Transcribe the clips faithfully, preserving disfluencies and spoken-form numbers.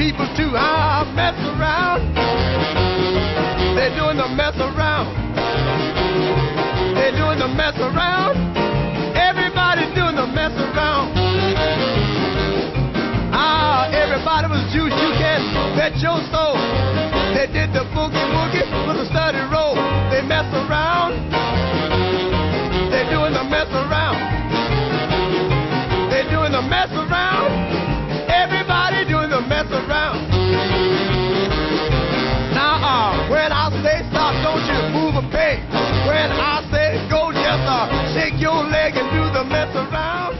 people too. I mess around. They're doing the mess around. They're doing the mess around. Everybody's doing the mess around. Ah, everybody was juiced. You can bet your soul. They did the boogie woogie with a study roll. They mess around. They're doing the mess around. They're doing the mess around. Everybody doing the mess around. Now, uh, when I say stop, don't you move a peg. When I say go, just uh, shake your leg and do the mess around.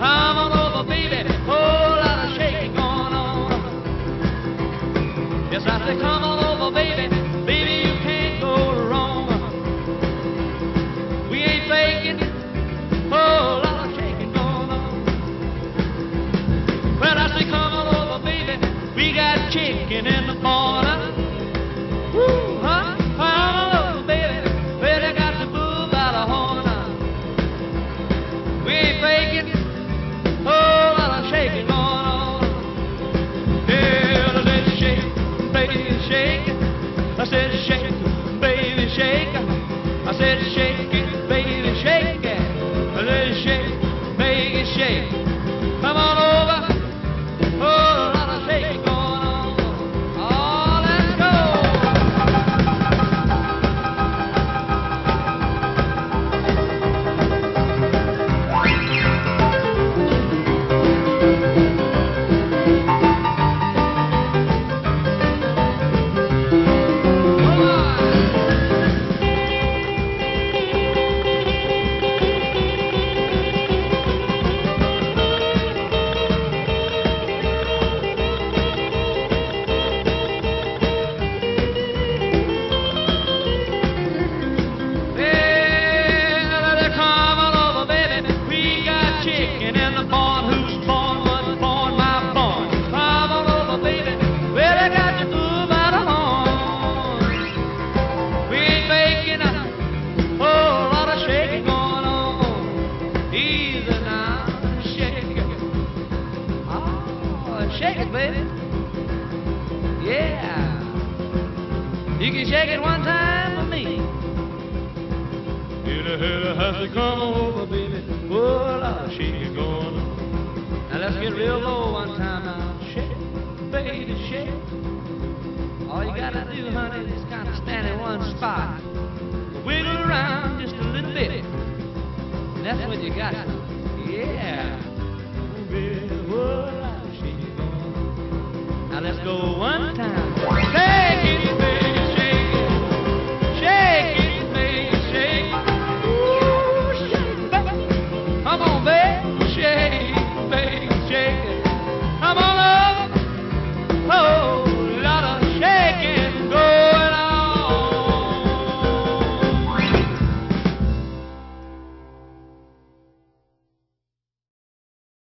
Come on over, baby, baby, you can't go wrong. We ain't faking, whole lot of shaking going on. Well, I say come on over, baby, we got chicken in the corner. Woo, huh? Come on over, baby, baby, got the bull by the horn. We ain't faking, whole lot of shaking going on. Yeah, let's shake. Baby, shake it. I said, shake it, baby, shake it. I said, shake it, baby, shake it. I said, shake it, baby, shake it. Come on over. Oh, a lot of shake going on. Oh, let's go. Let's go one time.